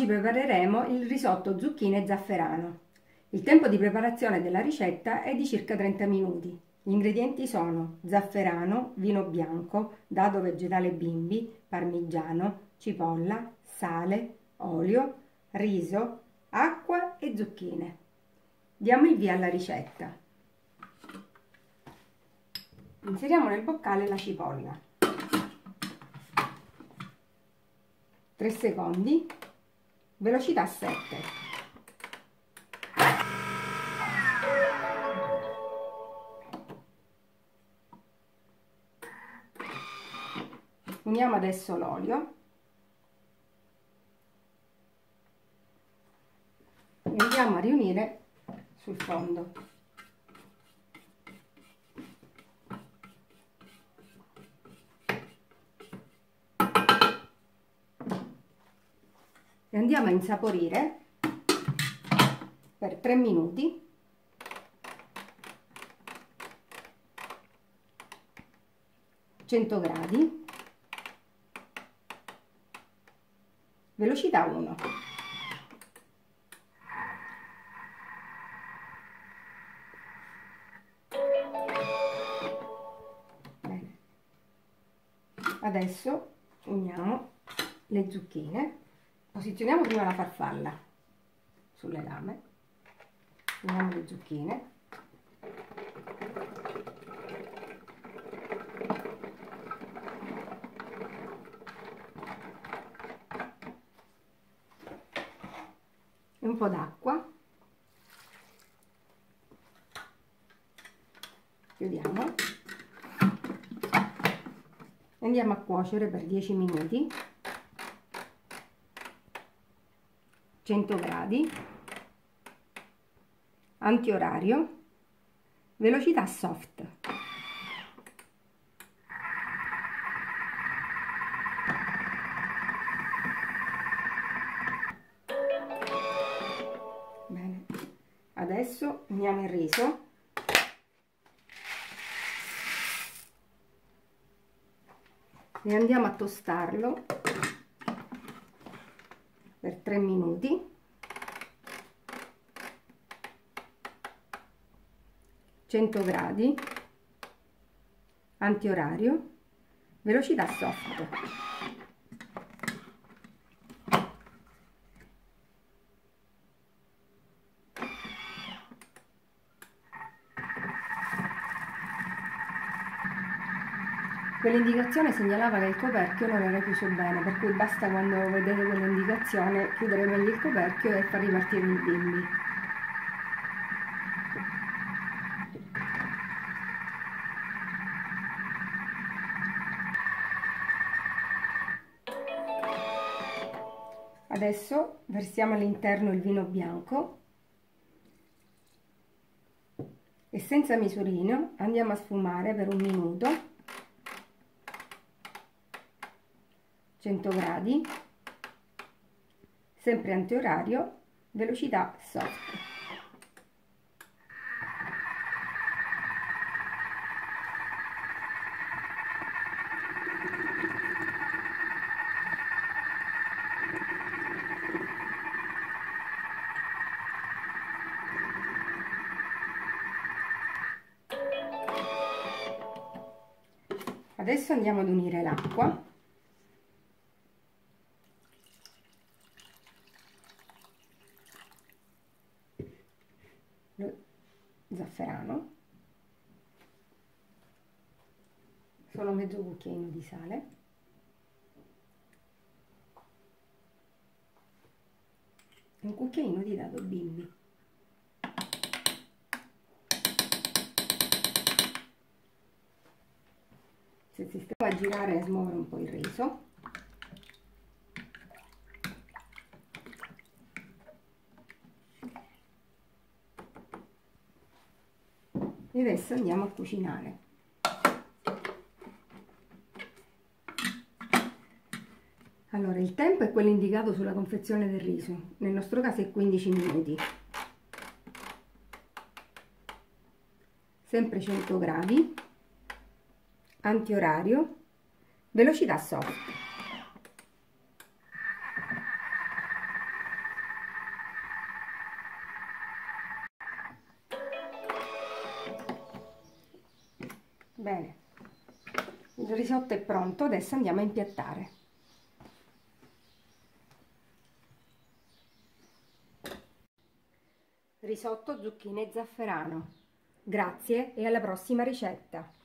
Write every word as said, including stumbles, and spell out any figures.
Oggi prepareremo il risotto zucchine e zafferano. Il tempo di preparazione della ricetta è di circa trenta minuti. Gli ingredienti sono zafferano, vino bianco, dado vegetale Bimby, parmigiano, cipolla, sale, olio, riso, acqua e zucchine. Diamo il via alla ricetta. Inseriamo nel boccale la cipolla. tre secondi, velocità sette. Uniamo adesso l'olio, e andiamo a riunire sul fondo. E andiamo a insaporire per tre minuti. cento gradi. Velocità uno. Bene. Adesso uniamo le zucchine. Posizioniamo prima la farfalla sulle lame, uniamo le zucchine, e un po' d'acqua, chiudiamo e andiamo a cuocere per dieci minuti. cento gradi, antiorario, velocità soft. Bene, adesso uniamo il riso. E andiamo a tostarlo per tre minuti, cento gradi, antiorario, velocità soft. Quell'indicazione segnalava che il coperchio non era chiuso bene, per cui basta, quando vedete quell'indicazione, chiudere meglio il coperchio e far ripartire il bimby. Adesso versiamo all'interno il vino bianco e senza misurino andiamo a sfumare per un minuto. cento gradi, sempre antiorario, velocità soft. Adesso andiamo ad unire l'acqua. Zafferano, solo mezzo cucchiaino di sale, un cucchiaino di dado Bimby. Se si sta a girare e a smuovere un po' il riso. E adesso andiamo a cucinare. Allora, il tempo è quello indicato sulla confezione del riso, nel nostro caso è quindici minuti. Sempre cento gradi, antiorario, velocità soft. Bene, il risotto è pronto, adesso andiamo a impiattare. Risotto zucchine e zafferano. Grazie e alla prossima ricetta!